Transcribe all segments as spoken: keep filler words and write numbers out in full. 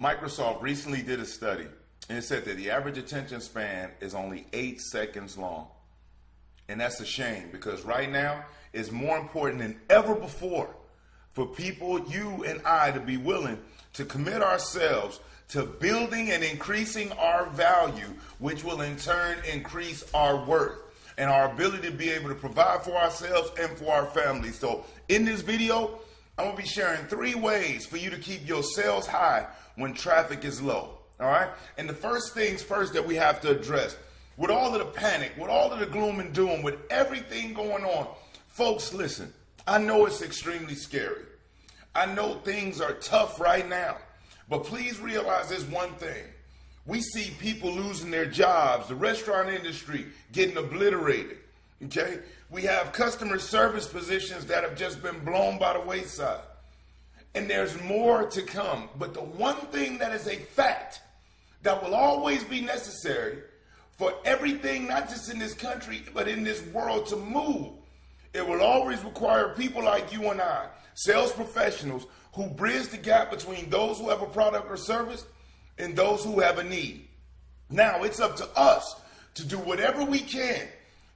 Microsoft recently did a study, and it said that the average attention span is only eight seconds long. And that's a shame, because right now it's more important than ever before for people, you and I, to be willing to commit ourselves to building and increasing our value, which will in turn increase our worth and our ability to be able to provide for ourselves and for our families. So in this video, I'm gonna be sharing three ways for you to keep your sales high when traffic is low, all right? And the first things first that we have to address, with all of the panic, with all of the gloom and doom, with everything going on, folks, listen, I know it's extremely scary. I know things are tough right now, but please realize this one thing. We see people losing their jobs, the restaurant industry getting obliterated, okay? We have customer service positions that have just been blown by the wayside. And there's more to come. But the one thing that is a fact that will always be necessary for everything, not just in this country, but in this world to move, it will always require people like you and I, sales professionals, who bridge the gap between those who have a product or service and those who have a need. Now, it's up to us to do whatever we can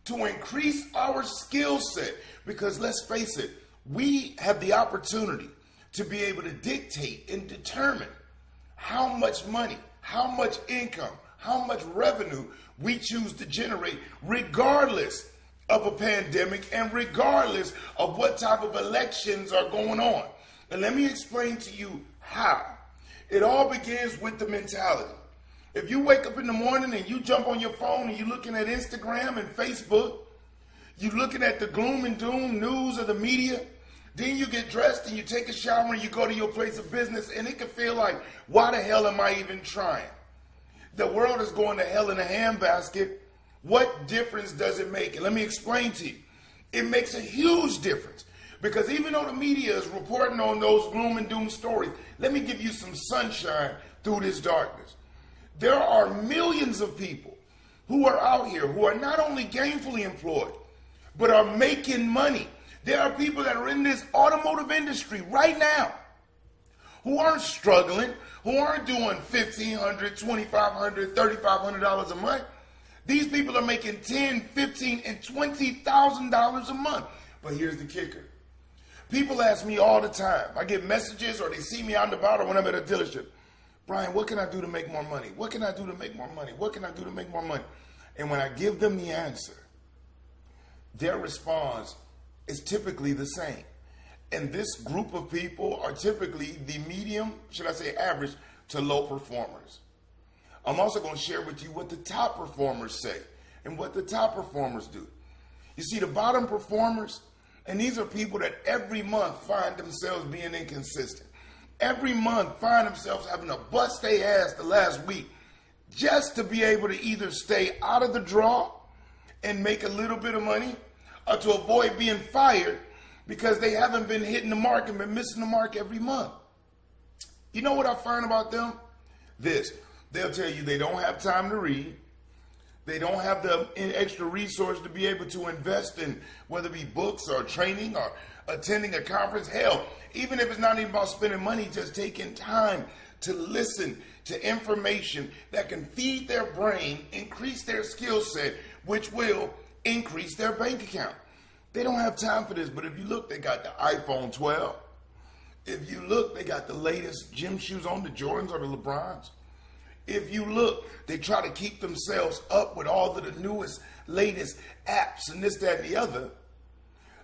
to increase our skill set, because let's face it, we have the opportunity to be able to dictate and determine how much money, how much income, how much revenue we choose to generate, regardless of a pandemic and regardless of what type of elections are going on. And let me explain to you how. It all begins with the mentality. If you wake up in the morning and you jump on your phone and you're looking at Instagram and Facebook, you're looking at the gloom and doom news of the media, then you get dressed and you take a shower and you go to your place of business, and it can feel like, why the hell am I even trying? The world is going to hell in a handbasket. What difference does it make? And let me explain to you. It makes a huge difference, because even though the media is reporting on those gloom and doom stories, let me give you some sunshine through this darkness. There are millions of people who are out here who are not only gainfully employed, but are making money. There are people that are in this automotive industry right now who aren't struggling, who aren't doing fifteen hundred dollars, twenty-five hundred dollars, thirty-five hundred dollars a month. These people are making ten thousand dollars, fifteen thousand dollars, and twenty thousand dollars a month. But here's the kicker. People ask me all the time. I get messages or they see me out and about or when I'm at a dealership. Brian, what can I do to make more money? What can I do to make more money? What can I do to make more money? And when I give them the answer, their response is typically the same. And this group of people are typically the medium, should I say average, to low performers. I'm also going to share with you what the top performers say and what the top performers do. You see, the bottom performers, and these are people that every month find themselves being inconsistent. Every month find themselves having to bust their ass the last week just to be able to either stay out of the draw and make a little bit of money, or to avoid being fired because they haven't been hitting the mark and been missing the mark every month. You know what I find about them? This. They'll tell you they don't have time to read. They don't have the extra resource to be able to invest in, whether it be books or training or attending a conference. Hell, even if it's not even about spending money, just taking time to listen to information that can feed their brain, increase their skill set, which will increase their bank account. They don't have time for this, but if you look, they got the iPhone twelve. If you look, they got the latest gym shoes on, the Jordans or the LeBrons. If you look, they try to keep themselves up with all of the newest, latest apps and this, that, and the other,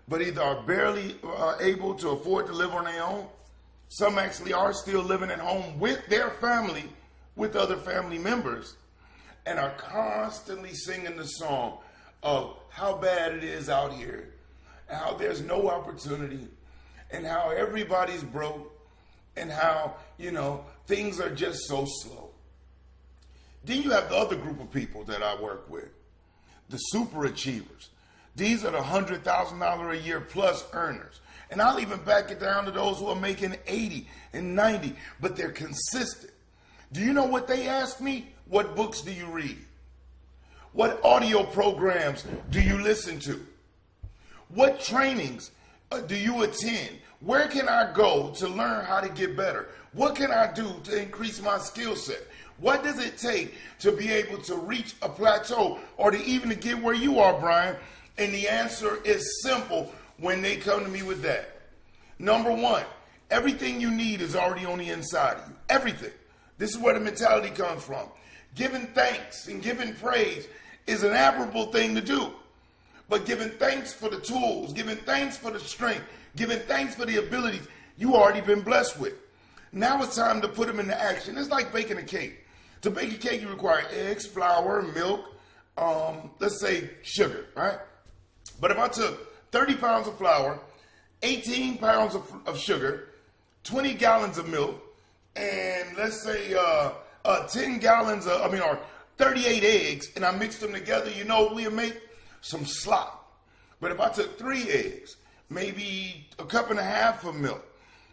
but either are barely uh, able to afford to live on their own. Some actually are still living at home with their family, with other family members, and are constantly singing the song of how bad it is out here, how there's no opportunity, and how everybody's broke, and how, you know, things are just so slow. Then you have the other group of people that I work with, the super achievers. These are the one hundred thousand dollars a year plus earners. And I'll even back it down to those who are making eighty and ninety, but they're consistent. Do you know what they ask me? What books do you read? What audio programs do you listen to? What trainings do you attend? Where can I go to learn how to get better? What can I do to increase my skill set? What does it take to be able to reach a plateau or to even to get where you are, Brian? And the answer is simple when they come to me with that. Number one, everything you need is already on the inside of you. Everything. This is where the mentality comes from. Giving thanks and giving praise is an admirable thing to do. But giving thanks for the tools, giving thanks for the strength, giving thanks for the abilities you already been blessed with. Now it's time to put them into action. It's like baking a cake. To bake a cake, you require eggs, flour, milk, um, let's say sugar, right? But if I took thirty pounds of flour, eighteen pounds of, of sugar, twenty gallons of milk, and let's say uh, uh, ten gallons of, I mean, or thirty-eight eggs, and I mixed them together, you know what we'll make? Some slop. But if I took three eggs, maybe a cup and a half of milk,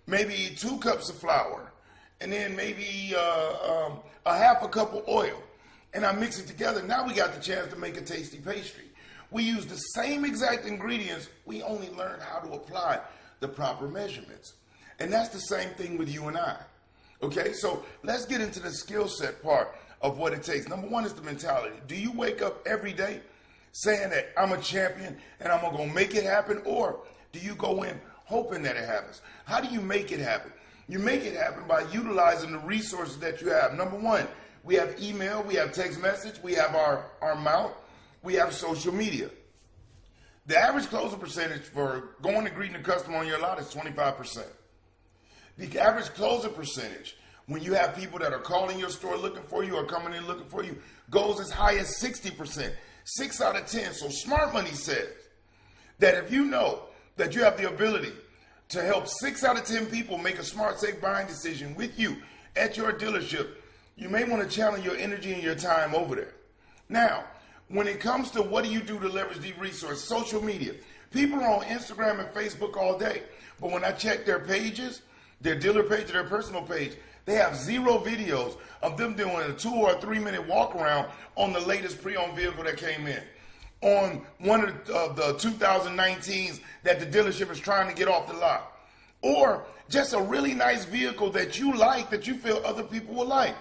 maybe two cups of flour, and then maybe uh, um, a half a cup of oil, and I mix it together, now we got the chance to make a tasty pastry. We use the same exact ingredients, we only learn how to apply the proper measurements. And that's the same thing with you and I. Okay, so let's get into the skill set part of what it takes. Number one is the mentality. Do you wake up every day saying that I'm a champion and I'm gonna make it happen, or do you go in hoping that it happens? How do you make it happen? You make it happen by utilizing the resources that you have. Number one, we have email, we have text message, we have our, our mouth, we have social media. The average closing percentage for going to greeting a customer on your lot is twenty-five percent. The average closing percentage, when you have people that are calling your store looking for you or coming in looking for you, goes as high as sixty percent, six out of ten. So smart money says that if you know that you have the ability to help six out of ten people make a smart, safe buying decision with you at your dealership, you may want to challenge your energy and your time over there. Now, when it comes to what do you do to leverage the resource, social media, people are on Instagram and Facebook all day, but when I check their pages, their dealer page or their personal page, they have zero videos of them doing a two or three minute walk around on the latest pre-owned vehicle that came in, on one of the, uh, the two thousand nineteens that the dealership is trying to get off the lot, or just a really nice vehicle that you like that you feel other people will like.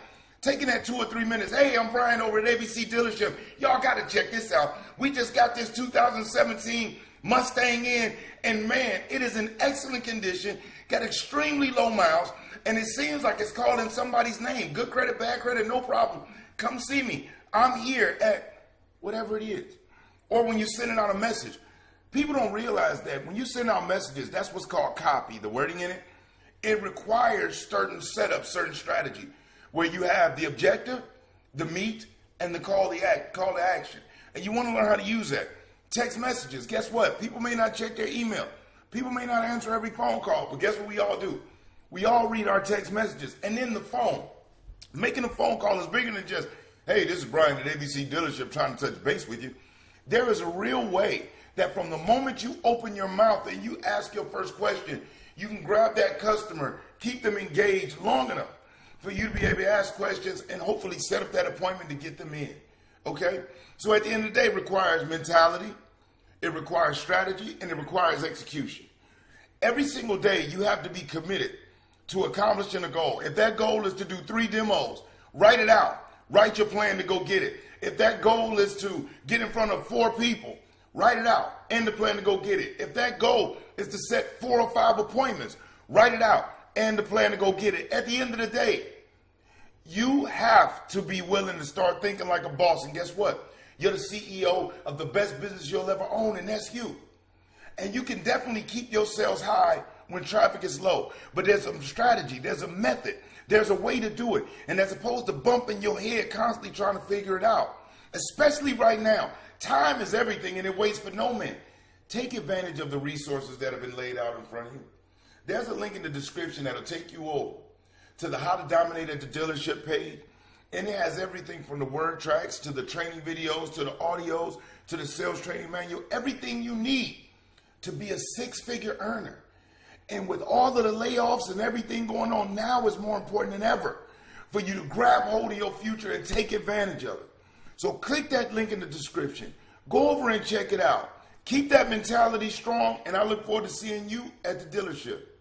Taking that two or three minutes, hey, I'm Brian over at A B C Dealership. Y'all got to check this out. We just got this two thousand seventeen Mustang in, and man, it is in excellent condition, got extremely low miles, and it seems like it's calling somebody's name. Good credit, bad credit, no problem. Come see me. I'm here at whatever it is. Or when you're sending out a message. People don't realize that when you send out messages, that's what's called copy, the wording in it. It requires certain setup, certain strategy, where you have the objective, the meat, and the call to act, call to action. And you want to learn how to use that. Text messages, guess what? People may not check their email. People may not answer every phone call, but guess what we all do? We all read our text messages. And then the phone. Making a phone call is bigger than just, hey, this is Brian at A B C Dealership trying to touch base with you. There is a real way that from the moment you open your mouth and you ask your first question, you can grab that customer, keep them engaged long enough for you to be able to ask questions and hopefully set up that appointment to get them in, okay? So at the end of the day, it requires mentality, it requires strategy, and it requires execution. Every single day, you have to be committed to accomplishing a goal. If that goal is to do three demos, write it out. Write your plan to go get it. If that goal is to get in front of four people, write it out and the plan to go get it. If that goal is to set four or five appointments, write it out and the plan to go get it. At the end of the day, you have to be willing to start thinking like a boss. And guess what? You're the C E O of the best business you'll ever own, and that's you. And you can definitely keep your sales high when traffic is low. But there's a strategy, there's a method, there's a way to do it. And as opposed to bumping your head constantly trying to figure it out, especially right now, time is everything and it waits for no man. Take advantage of the resources that have been laid out in front of you. There's a link in the description that'll take you over to the How to Dominate at the Dealership page. And it has everything from the word tracks to the training videos, to the audios, to the sales training manual, everything you need to be a six-figure earner. And with all of the layoffs and everything going on now, it's more important than ever for you to grab hold of your future and take advantage of it. So click that link in the description. Go over and check it out. Keep that mentality strong, and I look forward to seeing you at the dealership.